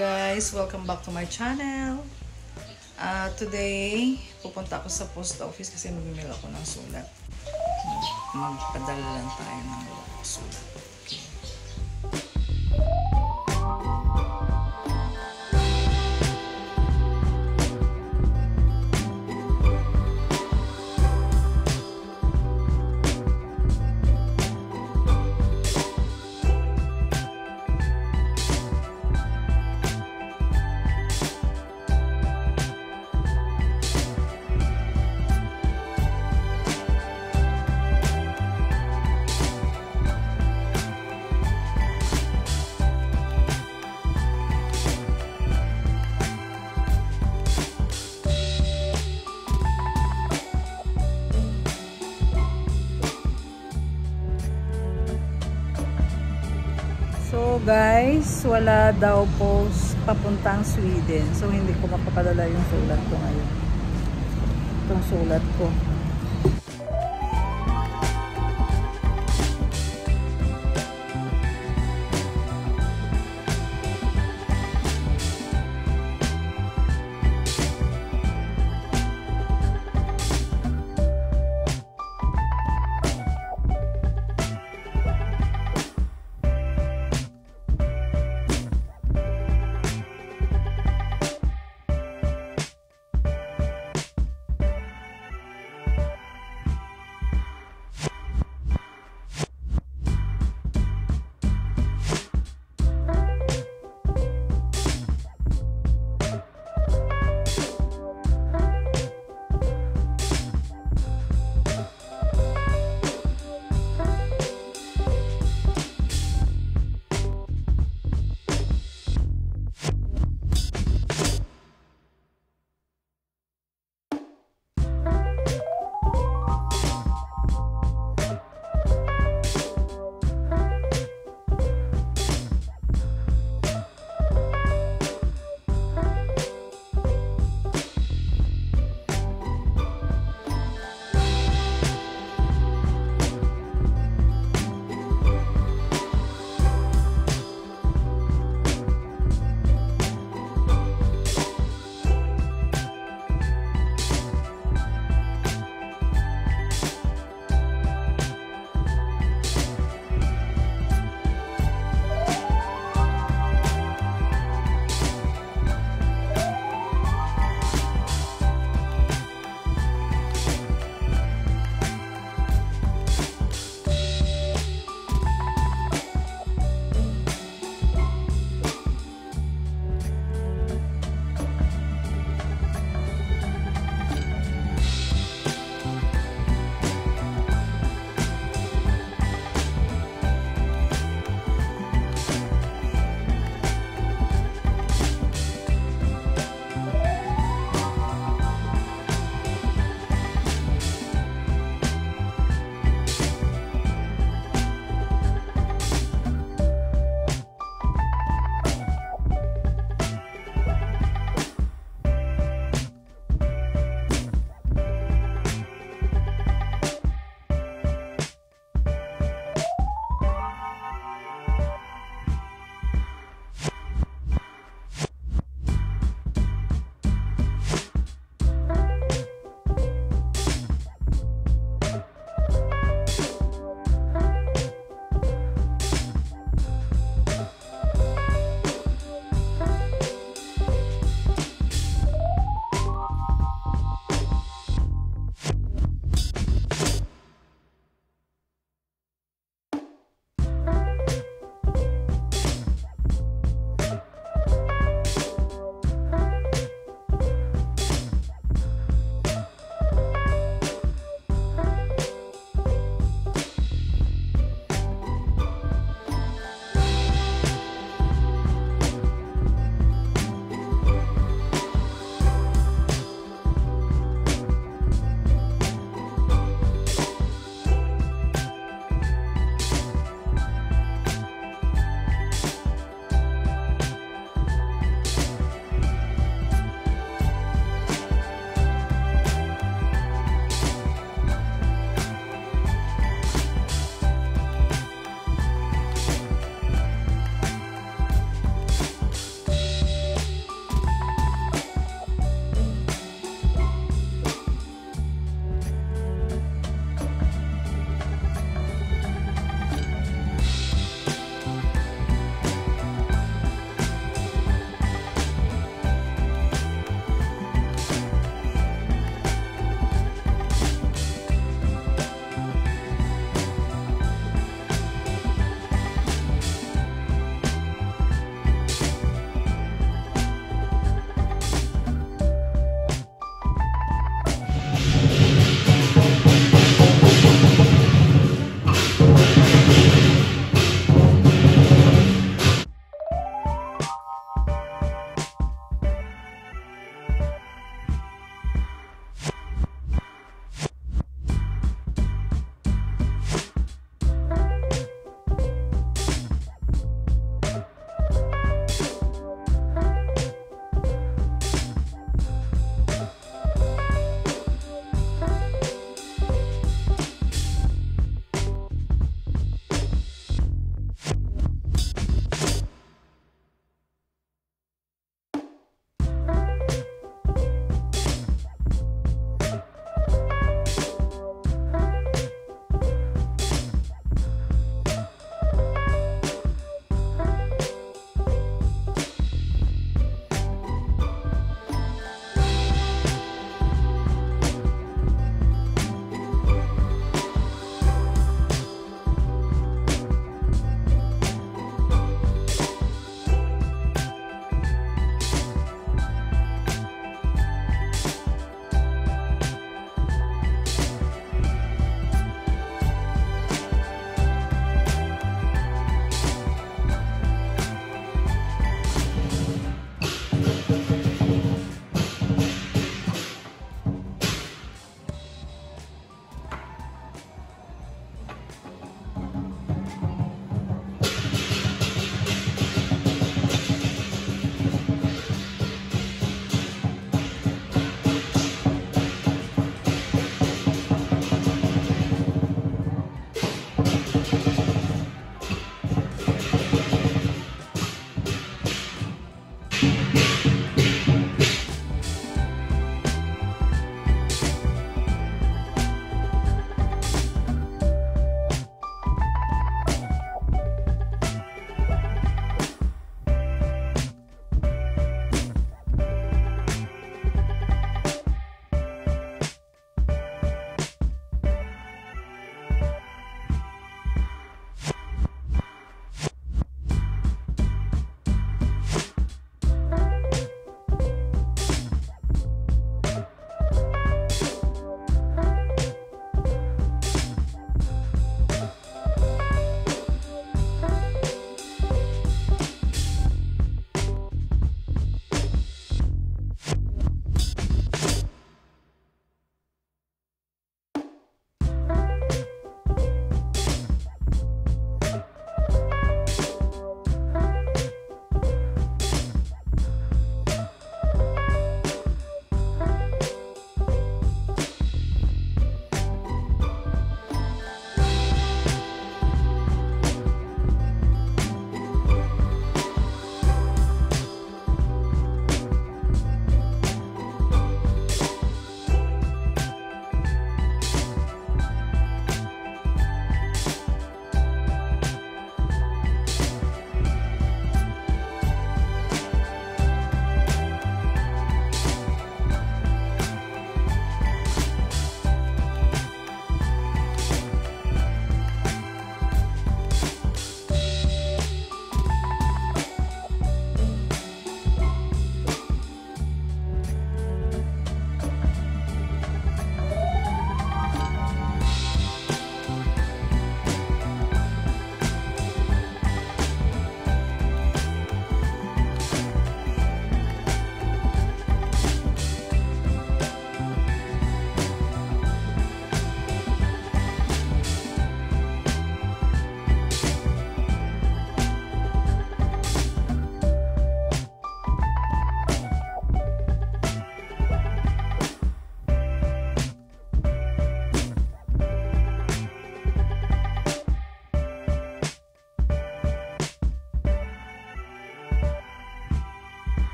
guys, welcome back to my channel. Today, pupunta ako sa post office kasi magmimila ako ng sulat. Magpadala lang tayo ng sulat. So guys, wala daw post papuntang Sweden. So hindi ko makapadala yung sulat ko ngayon. Itong sulat ko.